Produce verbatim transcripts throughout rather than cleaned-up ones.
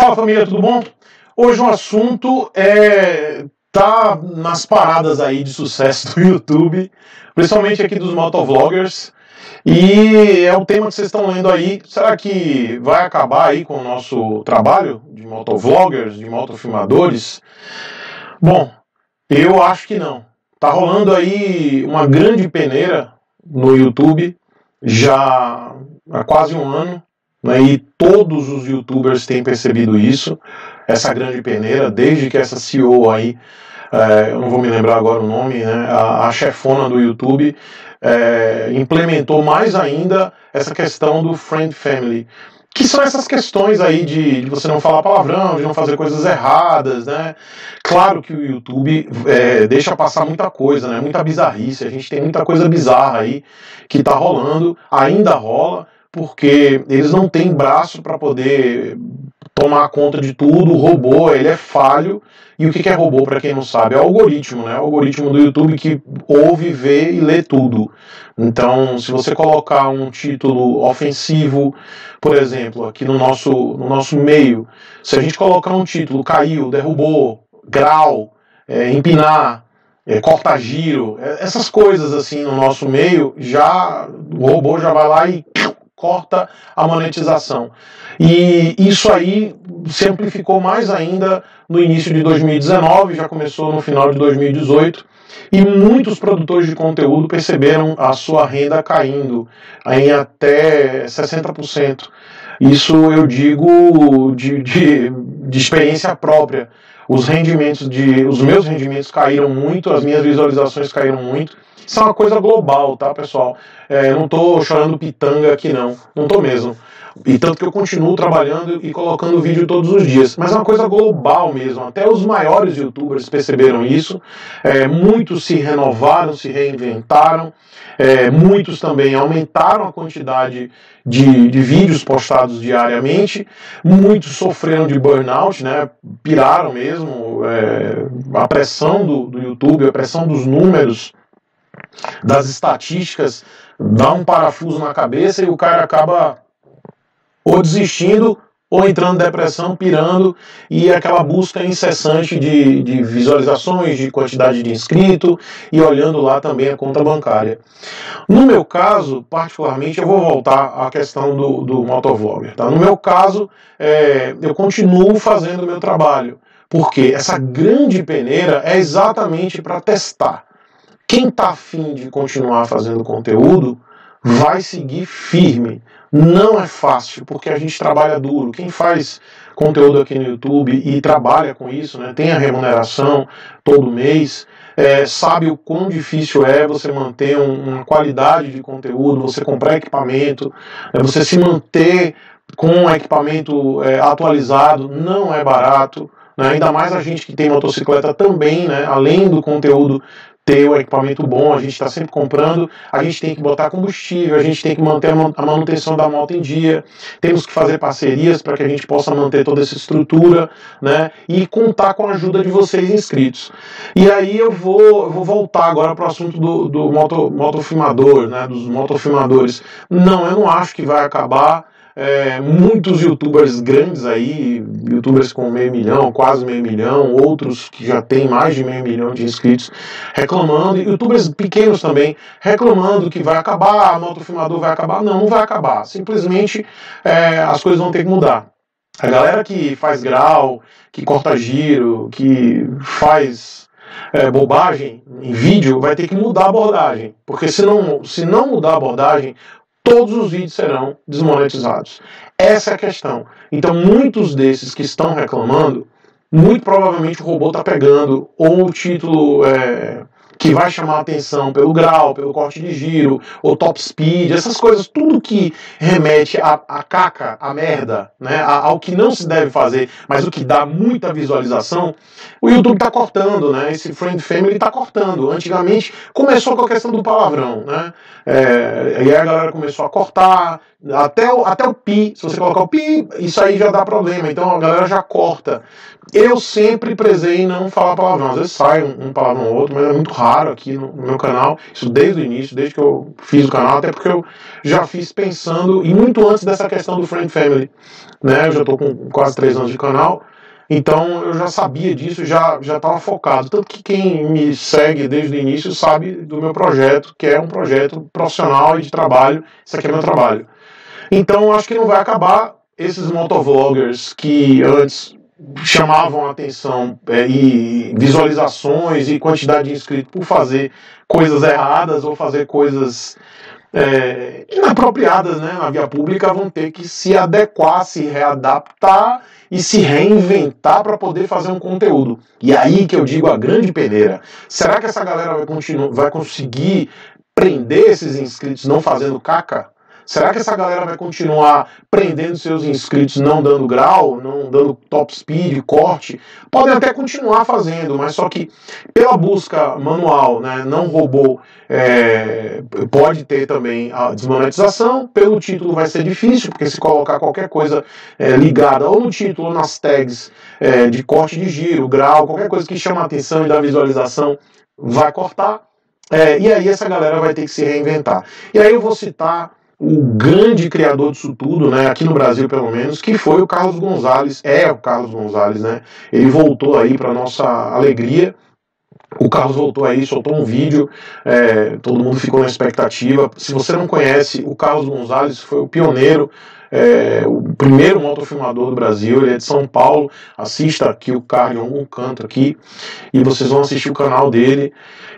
Fala família, tudo bom? Hoje o assunto é... tá nas paradas aí de sucesso do YouTube, principalmente aqui dos motovloggers, e é um tema que vocês estão lendo aí. Será que vai acabar aí com o nosso trabalho de motovloggers, de motofilmadores? Bom, eu acho que não. Tá rolando aí uma grande peneira no YouTube já há quase um ano, né? E todos os youtubers têm percebido isso, essa grande peneira, desde que essa C E O aí, é, eu não vou me lembrar agora o nome, né, a, a chefona do YouTube, é, implementou mais ainda essa questão do friend family, que são essas questões aí de, de você não falar palavrão, de não fazer coisas erradas, né? Claro que o YouTube é, deixa passar muita coisa, né? Muita bizarrice, a gente tem muita coisa bizarra aí que tá rolando, ainda rola, porque eles não têm braço para poder tomar conta de tudo. O robô, ele é falho. E o que é robô, para quem não sabe? É o algoritmo, né? O algoritmo do YouTube que ouve, vê e lê tudo. Então, se você colocar um título ofensivo, por exemplo, aqui no nosso, no nosso meio, se a gente colocar um título, caiu, derrubou, grau, é, empinar, é, corta giro, é, essas coisas assim no nosso meio, já o robô já vai lá e... corta a monetização. E isso aí se amplificou mais ainda no início de dois mil e dezenove, já começou no final de dois mil e dezoito, e muitos produtores de conteúdo perceberam a sua renda caindo em até sessenta por cento. Isso eu digo de, de, de experiência própria. Os rendimentos de, os meus rendimentos caíram muito, as minhas visualizações caíram muito. Isso é uma coisa global, tá, pessoal? É, eu não tô chorando pitanga aqui, não. Não tô mesmo. E tanto que eu continuo trabalhando e colocando vídeo todos os dias. Mas é uma coisa global mesmo. Até os maiores youtubers perceberam isso. É, muitos se renovaram, se reinventaram. É, muitos também aumentaram a quantidade de, de vídeos postados diariamente. Muitos sofreram de burnout, né? Piraram mesmo. É, a pressão do, do YouTube, a pressão dos números, das estatísticas, dá um parafuso na cabeça e o cara acaba ou desistindo ou entrando em depressão, pirando, e aquela busca incessante de, de visualizações, de quantidade de inscrito, e olhando lá também a conta bancária. No meu caso, particularmente, eu vou voltar à questão do, do motovlogger, tá? No meu caso, é, eu continuo fazendo o meu trabalho, porque essa grande peneira é exatamente para testar. Quem está afim de continuar fazendo conteúdo vai seguir firme. Não é fácil, porque a gente trabalha duro. Quem faz conteúdo aqui no YouTube e trabalha com isso, né, tem a remuneração todo mês, é, sabe o quão difícil é você manter um, uma qualidade de conteúdo, você comprar equipamento, é, você se manter com equipamento é, atualizado, não é barato. Né, ainda mais a gente que tem motocicleta também, né, além do conteúdo ter o equipamento bom, a gente está sempre comprando, a gente tem que botar combustível, a gente tem que manter a manutenção da moto em dia, temos que fazer parcerias para que a gente possa manter toda essa estrutura, né, e contar com a ajuda de vocês inscritos. E aí eu vou, eu vou voltar agora para o assunto do, do moto, motofilmador, né, dos motofilmadores. Não, eu não acho que vai acabar. É, muitos youtubers grandes aí, youtubers com meio milhão, quase meio milhão, outros que já tem mais de meio milhão de inscritos reclamando, youtubers pequenos também reclamando que vai acabar, motofilmador vai acabar. Não, não vai acabar, simplesmente é, as coisas vão ter que mudar. A galera que faz grau, que corta giro, que faz é, bobagem em vídeo vai ter que mudar a abordagem, porque se não, se não mudar a abordagem, todos os vídeos serão desmonetizados. Essa é a questão. Então, muitos desses que estão reclamando, muito provavelmente o robô está pegando, ou o título é, que vai chamar a atenção pelo grau, pelo corte de giro, ou top speed, essas coisas, tudo que remete à, à caca, à merda, né, ao que não se deve fazer, mas o que dá muita visualização, o YouTube está cortando, né, esse friend family está cortando. Antigamente começou com a questão do palavrão, né, é, e aí a galera começou a cortar, Até o, até o pi, se você colocar o pi, isso aí já dá problema, então a galera já corta. Eu sempre prezei em não falar palavrão, às vezes sai um, um palavrão ou outro, mas é muito raro aqui no, no meu canal, isso desde o início, desde que eu fiz o canal, até porque eu já fiz pensando, e muito antes dessa questão do Friend Family, né, eu já tô com quase três anos de canal, então eu já sabia disso, já já estava focado, tanto que quem me segue desde o início sabe do meu projeto, que é um projeto profissional e de trabalho, isso aqui é meu trabalho. Então acho que não vai acabar esses motovloggers que antes chamavam atenção é, e visualizações e quantidade de inscritos por fazer coisas erradas ou fazer coisas é, inapropriadas, né, na via pública, vão ter que se adequar, se readaptar e se reinventar para poder fazer um conteúdo. E aí que eu digo a grande peneira. Será que essa galera vai, continuar, vai conseguir prender esses inscritos não fazendo caca? Será que essa galera vai continuar prendendo seus inscritos, não dando grau, não dando top speed, corte? Podem até continuar fazendo, mas só que pela busca manual, né, não robô, é, pode ter também a desmonetização. Pelo título vai ser difícil, porque se colocar qualquer coisa é, ligada ou no título ou nas tags é, de corte de giro, grau, qualquer coisa que chama a atenção e dá visualização, vai cortar. É, e aí essa galera vai ter que se reinventar. E aí eu vou citar o grande criador disso tudo, né, aqui no Brasil pelo menos, que foi o Carlos Gonzalez, é o Carlos Gonzalez, né, ele voltou aí para nossa alegria, o Carlos voltou aí, soltou um vídeo, é, todo mundo ficou na expectativa. Se você não conhece, o Carlos Gonzalez foi o pioneiro, é, o primeiro motofilmador do Brasil, ele é de São Paulo, assista aqui o Carlos em algum canto aqui, e vocês vão assistir o canal dele.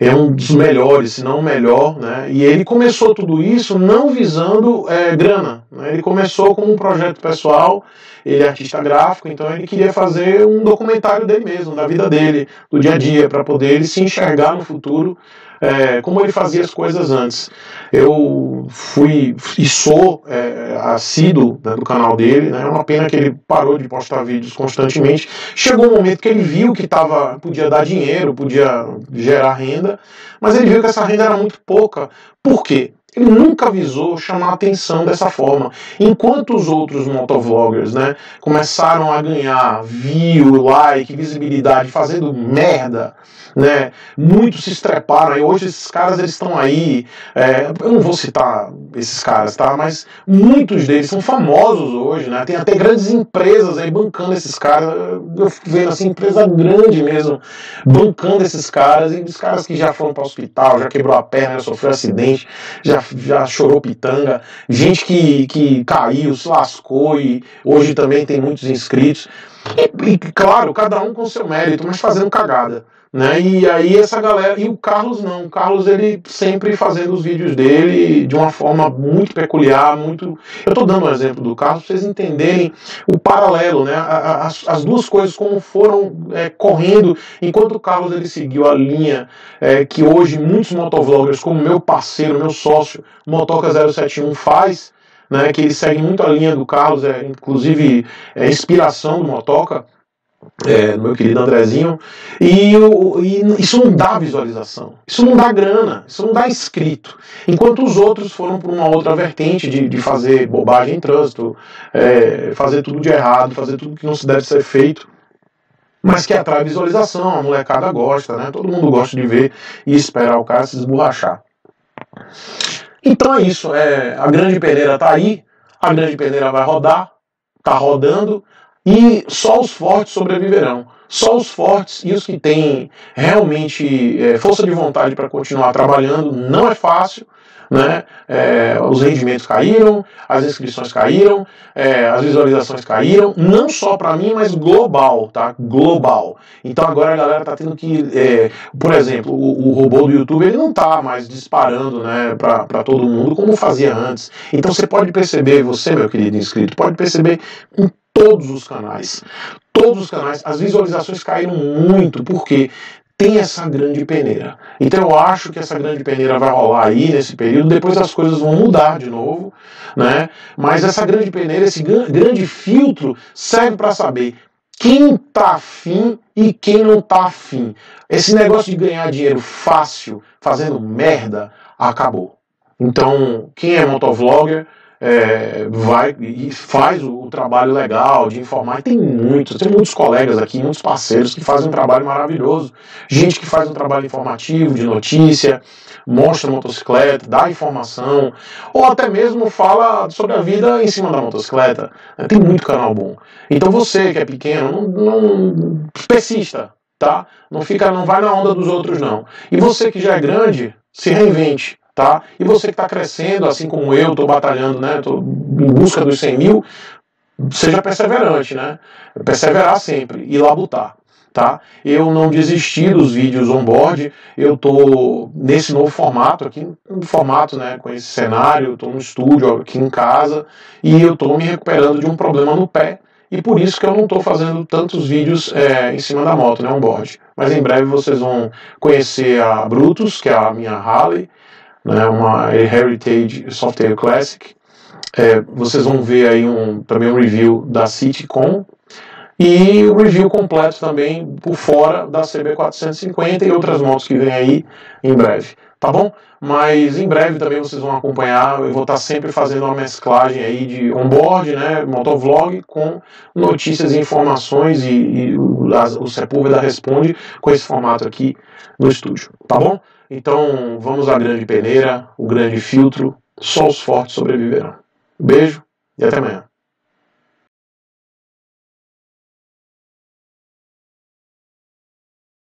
É um dos melhores, se não o melhor, né? E ele começou tudo isso não visando é, grana, né? Ele começou com um projeto pessoal, ele é artista gráfico, então ele queria fazer um documentário dele mesmo, da vida dele, do dia a dia, para poder ele se enxergar no futuro, é, como ele fazia as coisas antes. Eu fui e sou é, assíduo, né, do canal dele, né? É uma pena que ele parou de postar vídeos constantemente. Chegou um momento que ele viu que tava, podia dar dinheiro, podia gerar renda, mas ele viu que essa renda era muito pouca. Por quê? Ele nunca visou chamar a atenção dessa forma. Enquanto os outros motovloggers, né, começaram a ganhar view, like, visibilidade, fazendo merda, né, muitos se estreparam. E hoje esses caras, eles estão aí, é, eu não vou citar esses caras, tá? Mas muitos deles são famosos hoje, né? Tem até grandes empresas aí bancando esses caras. Eu fico vendo assim, empresa grande mesmo, bancando esses caras, e os caras que já foram para o hospital, já quebrou a perna, já sofreu acidente, já já chorou pitanga, gente que, que caiu, se lascou, e hoje também tem muitos inscritos. E, e claro, cada um com seu mérito, mas fazendo cagada, né? E aí essa galera, e o Carlos não, o Carlos ele sempre fazendo os vídeos dele de uma forma muito peculiar, muito... Eu tô dando um exemplo do Carlos pra vocês entenderem o paralelo, né? As, as duas coisas como foram é, correndo, enquanto o Carlos ele seguiu a linha é, que hoje muitos motovloggers, como meu parceiro, meu sócio, Motoca zero sete um faz, né, que ele segue muito a linha do Carlos, é, inclusive é inspiração do Motoca, é, do meu querido Andrezinho, e, o, e isso não dá visualização, isso não dá grana, isso não dá inscrito, enquanto os outros foram por uma outra vertente de, de fazer bobagem em trânsito, é, fazer tudo de errado, fazer tudo que não se deve ser feito, mas que atrai visualização, a molecada gosta, né, todo mundo gosta de ver e esperar o cara se esborrachar. Então é isso, é, a grande peneira tá aí, a grande peneira vai rodar, tá rodando, e só os fortes sobreviverão. Só os fortes e os que têm realmente é, força de vontade para continuar trabalhando. Não é fácil, né? É, os rendimentos caíram, as inscrições caíram, é, as visualizações caíram, não só para mim, mas global, tá? Global. Então agora a galera tá tendo que, é, por exemplo, o, o robô do YouTube, ele não tá mais disparando, né, para todo mundo como fazia antes. Então você pode perceber, você, meu querido inscrito, pode perceber em todos os canais, todos os canais, as visualizações caíram muito, porque tem essa grande peneira. Então eu acho que essa grande peneira vai rolar aí nesse período, depois as coisas vão mudar de novo, né? Mas essa grande peneira, esse grande filtro serve para saber quem tá afim e quem não tá afim. Esse negócio de ganhar dinheiro fácil fazendo merda acabou. Então quem é motovlogger é, vai e faz o, o trabalho legal de informar. E tem muitos, tem muitos colegas aqui, muitos parceiros que fazem um trabalho maravilhoso. Gente que faz um trabalho informativo, de notícia, mostra a motocicleta, dá informação, ou até mesmo fala sobre a vida em cima da motocicleta. Tem muito canal bom. Então você que é pequeno, não, não persista, tá? Não fica, não vai na onda dos outros, não. E você que já é grande, se reinvente. Tá? E você que está crescendo, assim como eu, estou batalhando, né? Estou em busca dos cem mil, seja perseverante, né? Perseverar sempre e labutar, tá? Eu não desisti dos vídeos on-board, eu estou nesse novo formato aqui, um formato, né? Com esse cenário, estou no estúdio aqui em casa e eu estou me recuperando de um problema no pé. E por isso que eu não estou fazendo tantos vídeos é, em cima da moto, né? On-board. Mas em breve vocês vão conhecer a Brutus, que é a minha Harley, né, uma Heritage Software Classic. É, vocês vão ver aí um, também um review da Citycom e o review completo também por fora da C B quatrocentos e cinquenta e outras motos que vem aí em breve, tá bom? Mas em breve também vocês vão acompanhar, eu vou estar sempre fazendo uma mesclagem aí de on-board, né, motovlog com notícias e informações e, e o, a, o Sepúlveda responde com esse formato aqui no estúdio, tá bom? Então vamos à grande peneira, o grande filtro, só os fortes sobreviverão. Beijo e até amanhã.